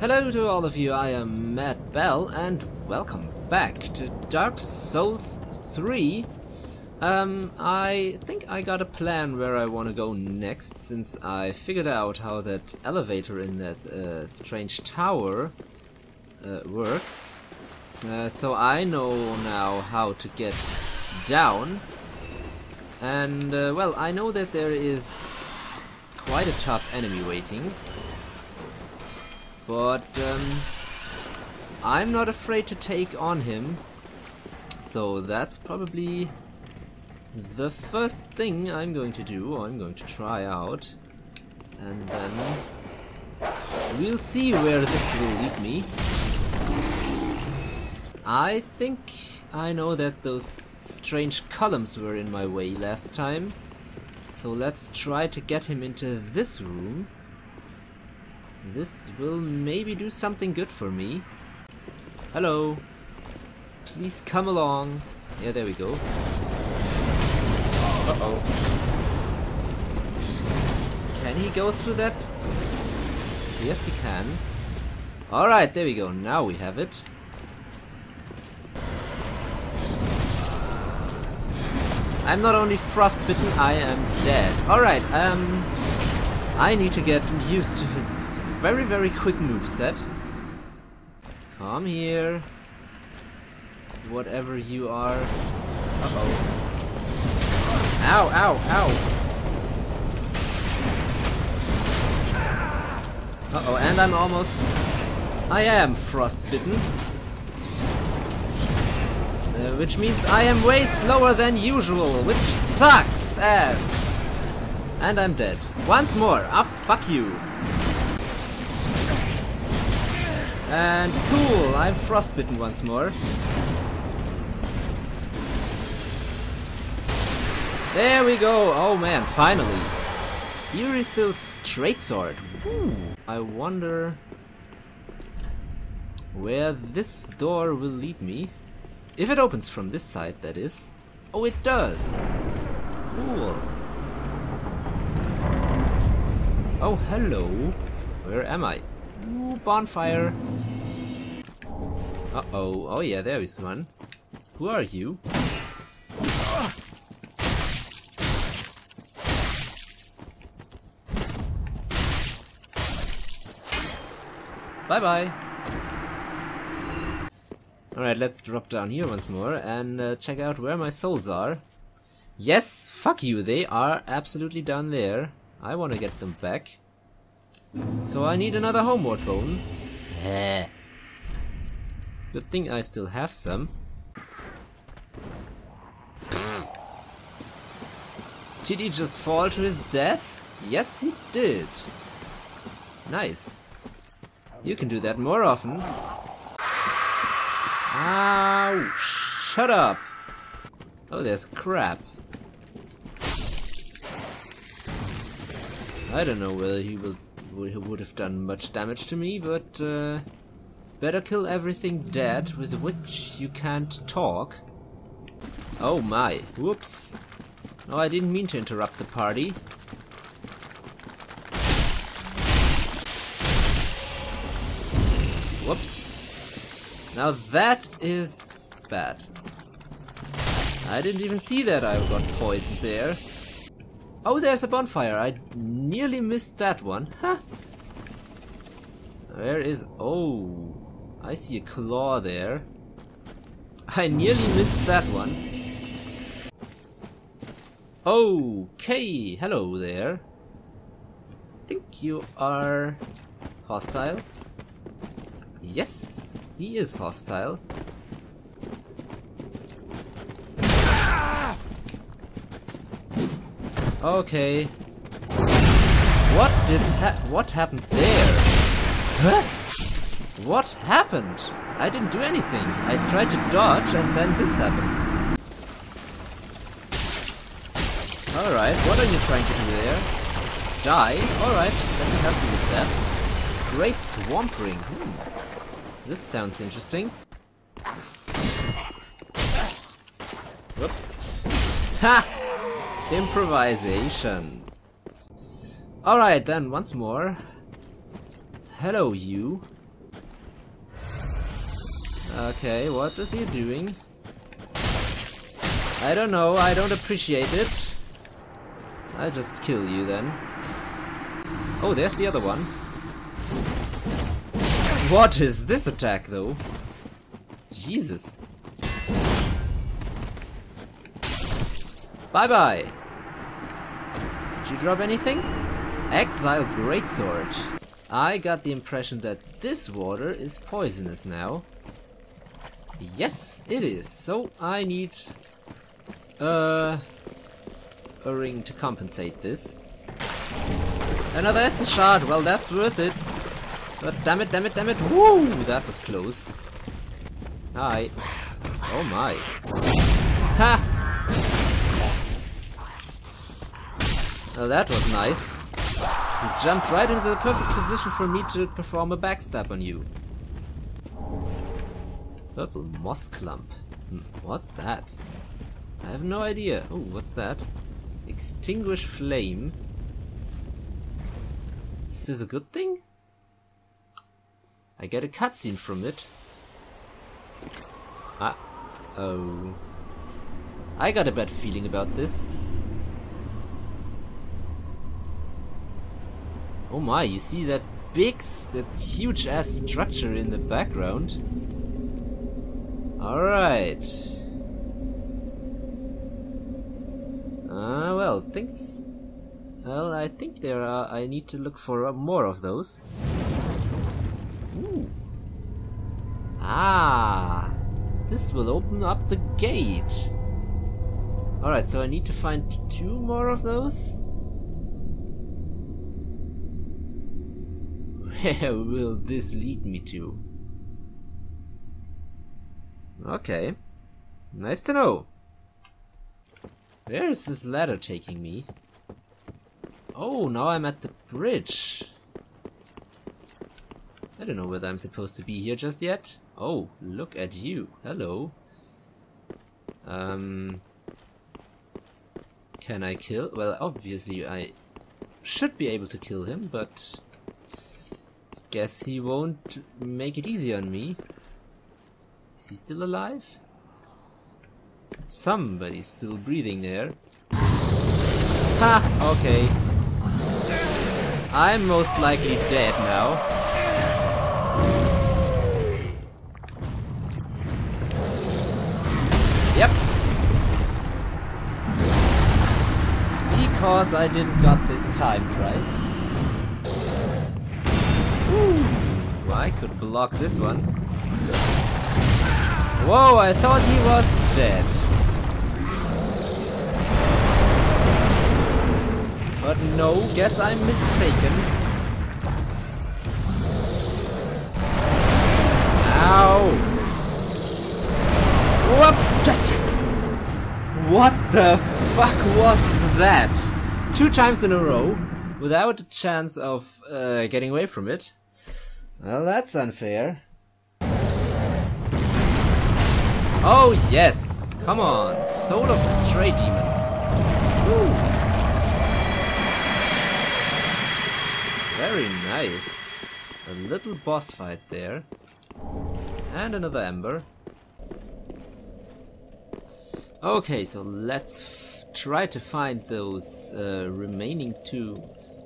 Hello to all of you, I am Matt Bell, and welcome back to Dark Souls 3. I think I got a plan where I want to go next, since I figured out how that elevator in that strange tower works. So I know now how to get down. And, well, I know that there is quite a tough enemy waiting. But I'm not afraid to take on him, so that's probably the first thing I'm going to do, or I'm going to try out, and then we'll see where this will lead me. I think I know that those strange columns were in my way last time, so let's try to get him into this room. This will maybe do something good for me. Hello. Please come along. Yeah, there we go. Uh-oh. Can he go through that? Yes, he can. Alright, there we go. Now we have it. I'm not only frostbitten, I am dead. Alright, I need to get used to his very quick moveset. Come here, whatever you are. Uh-oh. Ow, ow, ow. Uh-oh, and I'm almost... I am frostbitten. Which means I am way slower than usual, which sucks ass. And I'm dead. Once more. Ah, fuck you. And cool, I'm frostbitten once more. There we go! Oh man, finally! Irithyl's Greatsword. I wonder where this door will lead me. If it opens from this side, that is. Oh, it does! Cool. Oh, hello. Where am I? Ooh, bonfire. Uh-oh. Oh yeah, there is one. Who are you? Bye-bye. Alright, let's drop down here once more and check out where my souls are. Yes, fuck you, they are absolutely down there. I want to get them back. So I need another Homeward Bone. Good thing I still have some. Did he just fall to his death? Yes, he did. Nice. You can do that more often. Ow! Shut up! Oh, there's crap. I don't know whether he would have done much damage to me, but better kill everything dead with which you can't talk. Oh my, whoops. No, I didn't mean to interrupt the party. Whoops. Now that is bad. I didn't even see that I got poisoned there. Oh, there's a bonfire. I nearly missed that one. Huh? Where is... Oh, I see a claw there. I nearly missed that one. Okay, hello there. I think you are hostile. Yes, he is hostile. Okay. What happened there? Huh? What happened? I didn't do anything. I tried to dodge and then this happened. Alright, what are you trying to do there? Die? Alright, let me help you with that. Great swamp ring. This sounds interesting. Whoops. Ha! Improvisation. Alright then, once more. Hello you. Okay, what is he doing? I don't know, I don't appreciate it. I'll just kill you then. Oh, there's the other one. What is this attack though? Jesus. Bye bye! Did you drop anything? Exile Greatsword. I got the impression that this water is poisonous now. Yes, it is. So I need a ring to compensate this. Another Estus Shard. Well, that's worth it. But damn it, damn it, damn it. Woo! That was close. Hi. Oh my. Ha! Oh, that was nice. You jumped right into the perfect position for me to perform a backstab on you. Purple moss clump. What's that? I have no idea. Oh, what's that? Extinguish flame. Is this a good thing? I get a cutscene from it. Ah. Oh. I got a bad feeling about this. Oh my, you see that big, that huge ass structure in the background? Alright. Well, things... Well, I think there are... I need to look for more of those. Ooh. Ah! This will open up the gate. Alright, so I need to find 2 more of those? Where will this lead me to? Okay. Nice to know. Where is this ladder taking me? Oh, now I'm at the bridge. I don't know whether I'm supposed to be here just yet. Oh, look at you. Hello. Can I kill? Well, obviously I should be able to kill him, but... guess he won't make it easy on me. Is he still alive? Somebody's still breathing there. Ha! Okay. I'm most likely dead now. Yep. Because I didn't got this timed right. I could block this one. Whoa, I thought he was dead. But no, guess I'm mistaken. Ow! Whoop! What the fuck was that? 2 times in a row, without a chance of getting away from it. Well, that's unfair. Oh yes! Come on! Soul of Stray Demon! Woo. Very nice. A little boss fight there. And another ember. Okay, so let's try to find those remaining 2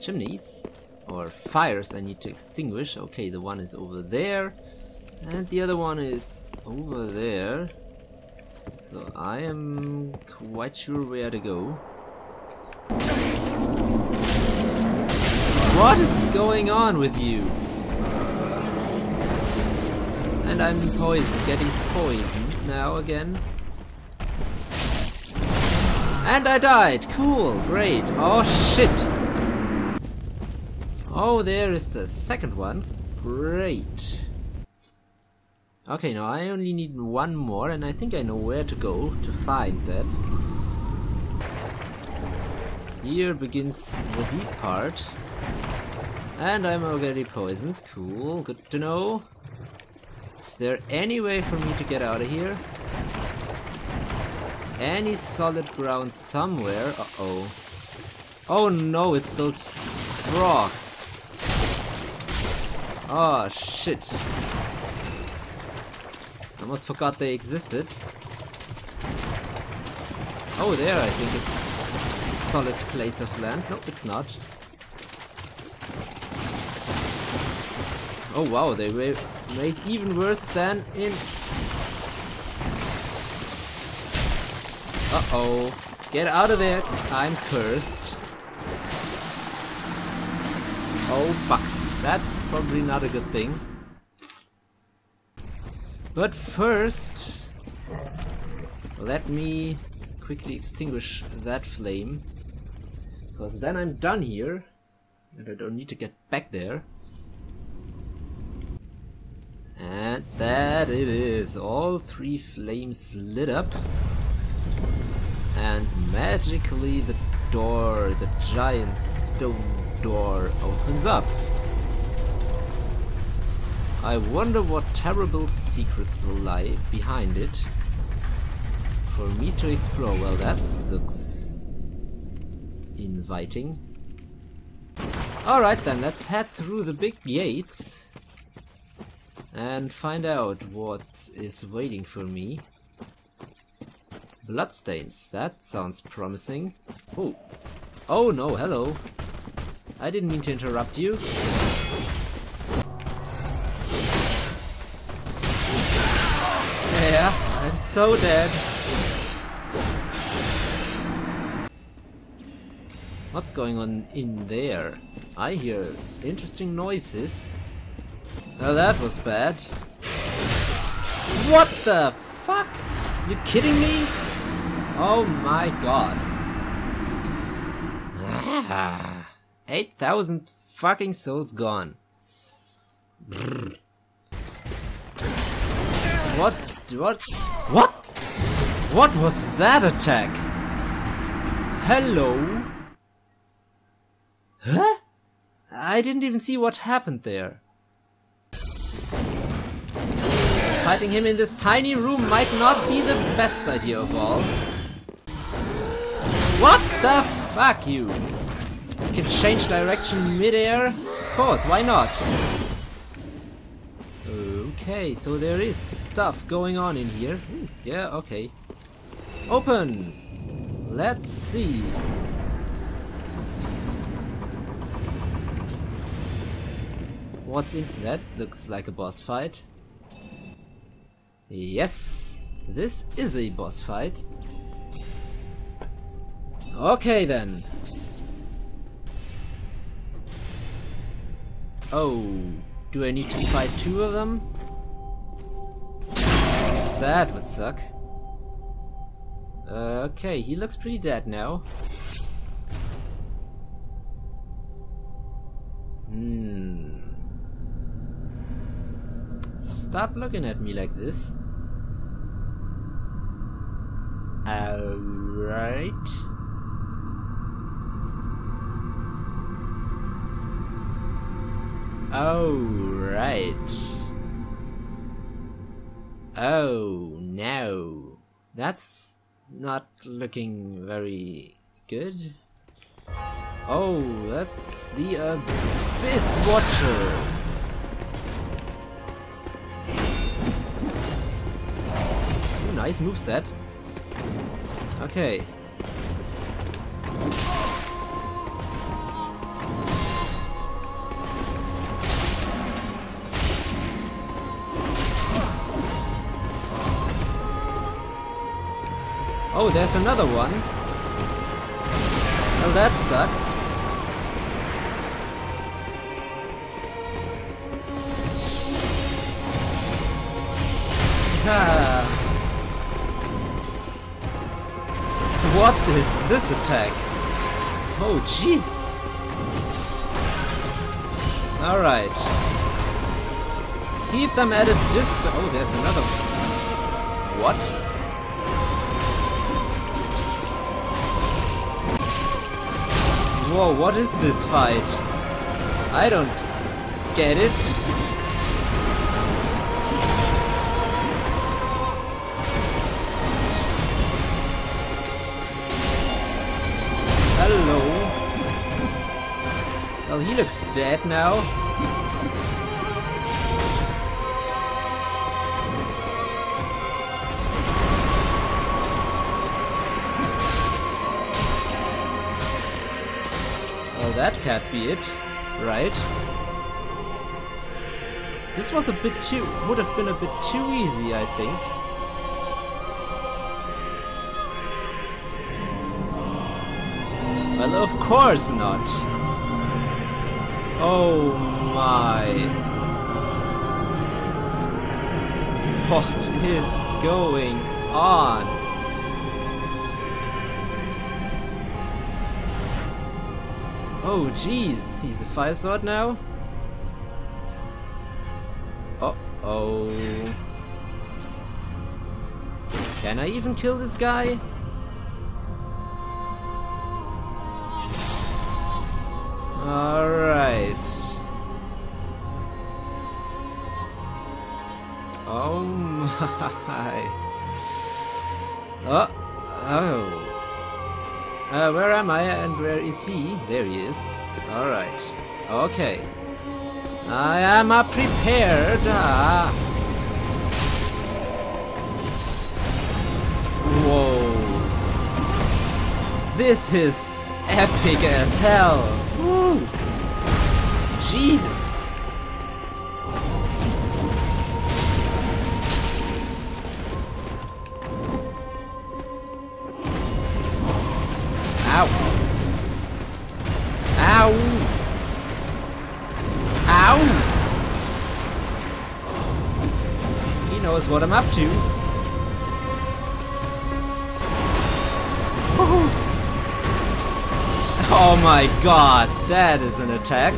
chimneys. Or fires I need to extinguish. Okay, the one is over there and the other one is over there, so I am quite sure where to go. What is going on with you? And I'm poisoned, getting poisoned now again. And I died! Cool, great, oh shit! Oh, there is the second one. Great. Okay, now I only need 1 more, and I think I know where to go to find that. Here begins the deep part. And I'm already poisoned. Cool, good to know. Is there any way for me to get out of here? Any solid ground somewhere? Uh-oh. Oh no, it's those frogs. Oh shit. almost forgot they existed. Oh, there I think is a solid place of land. No, it's not. Oh wow, they make even worse than in... Uh-oh. Get out of there! I'm cursed. Oh fuck. That's probably not a good thing. But first, let me quickly extinguish that flame. Because then I'm done here. And I don't need to get back there. And that it is. All three flames lit up. And magically the door, the giant stone door, opens up. I wonder what terrible secrets will lie behind it for me to explore. Well, that looks inviting. Alright then, let's head through the big gates and find out what is waiting for me. Bloodstains, that sounds promising. Oh, oh no, hello. I didn't mean to interrupt you. Yeah, I'm so dead. What's going on in there? I hear interesting noises. Now that was bad. What the fuck? You kidding me? Oh my god. 8,000 fucking souls gone. What was that attack? Hello? Huh? I didn't even see what happened there. Fighting him in this tiny room might not be the best idea of all. What the fuck, you? You can change direction midair? Of course, why not? Okay, so there is stuff going on in here. Yeah, okay. Open! Let's see. What's in... That looks like a boss fight. Yes, this is a boss fight. Okay then. Oh, do I need to fight two of them? That would suck. Okay, he looks pretty dead now. Stop looking at me like this. Alright. Oh, right. Oh, no. That's not looking very good. Oh, that's the Abyss Watcher. Ooh, nice moveset. Okay. Oh, there's another one. Well, that sucks. What is this attack? Oh, jeez. All right. Keep them at a distance. Oh, there's another one. What? Whoa, what is this fight? I don't get it. Hello. Well, he looks dead now. That can't be it, right? This was a bit too... would have been a bit too easy, I think. Well, of course not. Oh my. What is going on? Oh jeez, he's a fire sword now? Uh-oh. Can I even kill this guy? Alright. Oh my. Oh. Oh. Where am I and where is he? There he is. Alright. Okay. I am prepared. Whoa. This is epic as hell. Woo. Jeez. Ow. Ow. Ow. He knows what I'm up to. Woohoo. Oh my god, that is an attack.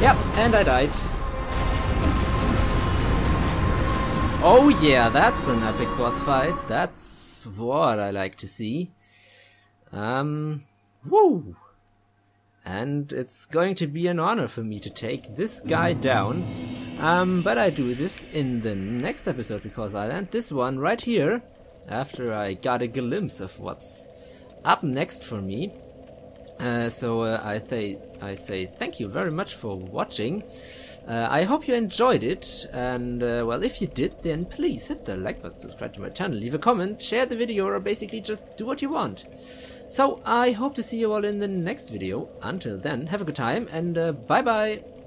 Yep, and I died. Oh yeah, that's an epic boss fight. That's what I like to see. Woo! And it's going to be an honor for me to take this guy down. But I do this in the next episode because I'll end this one right here. After I got a glimpse of what's up next for me. I say thank you very much for watching. I hope you enjoyed it, and well, if you did, then please hit the like button, subscribe to my channel, leave a comment, share the video, or basically just do what you want. So I hope to see you all in the next video. Until then, have a good time, and bye bye!